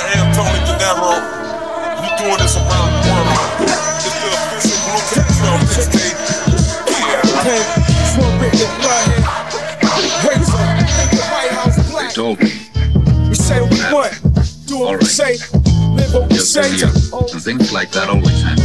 I am Tony Gennaro. You doing this around the world. It's the official Blue Cartel mixtape. We say what we want, do what we say, live what we say. And things like that always happen.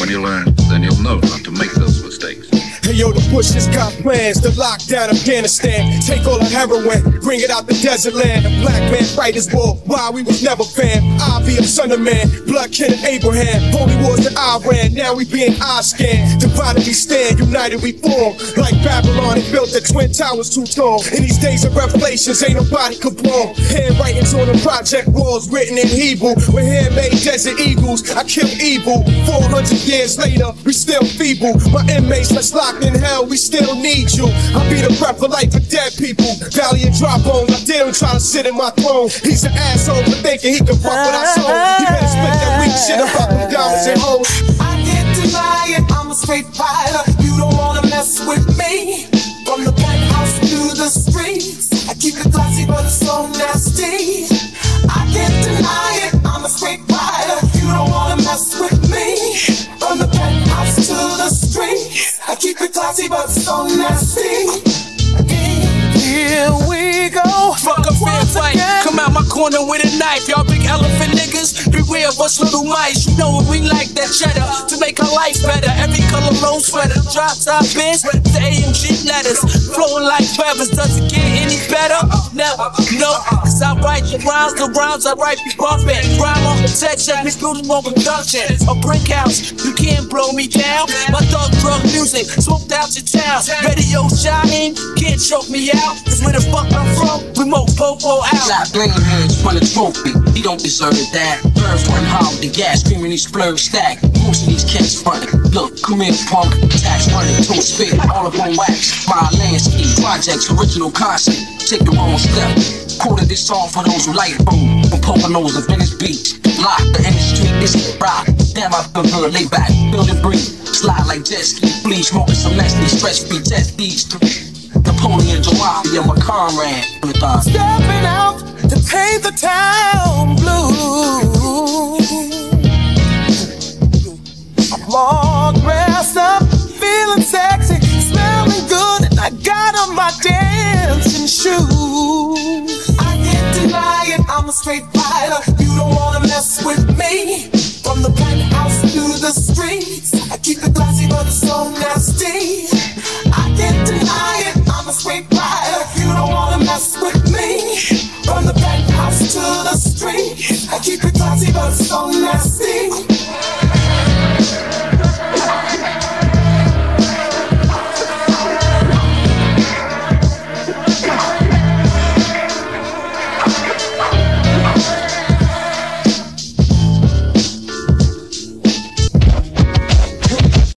When you learn, then you'll know not to make those mistakes. Hey yo, the Bush has got plans to lock down Afghanistan. Take all the heroin, bring it out the desert land. The black man fight his war, why we was never fam. Ivy, a son of man, blood kin of Abraham. Holy wars to Iran, now we being eye-scanned. Divided we stand, united we form. Like Babylon, it built the twin towers too tall. In these days of revelations, ain't nobody conform. Handwritings on the project walls written in Hebrew. With handmade desert eagles, I kill evil. 400 years later, we still feeble. My inmates, let's lock in hell, we still need you. I be the rep for life for dead people. Valiant drop on, I dare him try to sit in my throne. He's an asshole for thinking he can fuck what I sold. He better spit that weak shit about them diamonds and hoes. I can't deny it, I'm a straight fighter. You don't wanna mess with me. From the penthouse to the streets, I keep it classy but it's so nasty. I can't deny it, I'm a straight fighter. You don't wanna mess with me. From the penthouse to the streets, I keep it classy, but so nasty. Here we go. Fuck a fair fight. Come out my corner with a knife. Y'all big elephant niggas, beware of us little mice. You know what we like, that cheddar. To make our life better, every color long sweater. Drop top bins with the AMG letters. Flowing like feathers, doesn't get any better. Never, no, cause I write the rhymes I write be bumping. Rhyme on the tech check, this building on production. A brick house, you can't blow me down. My dog drug music, smoked out your town. Radio shining, can't choke me out. Cause where the fuck I'm from, we mo po out. Stop blaming him for the trophy, he don't deserve that. Birds run hard with the gas, screaming these splurge stack. Most of these kids running, look, come in punk. Tax running, toe spit, all up on wax. My landscape, projects, original concept. Take the wrong step. Quoted this song for those who like food. From Poconos to Venice Beach. Lock the industry, this is rock. Damn, I feel good, lay back, build and breathe. Slide like jet ski, please, smoking some nasty, stretch beat, test these three. Napoleon, Jawadi, and my comrade. Stepping out to paint the town blue. I'm all dressed up, feeling sexy, smelling good, and I got on my dancing shoes. I can't deny it, I'm a straight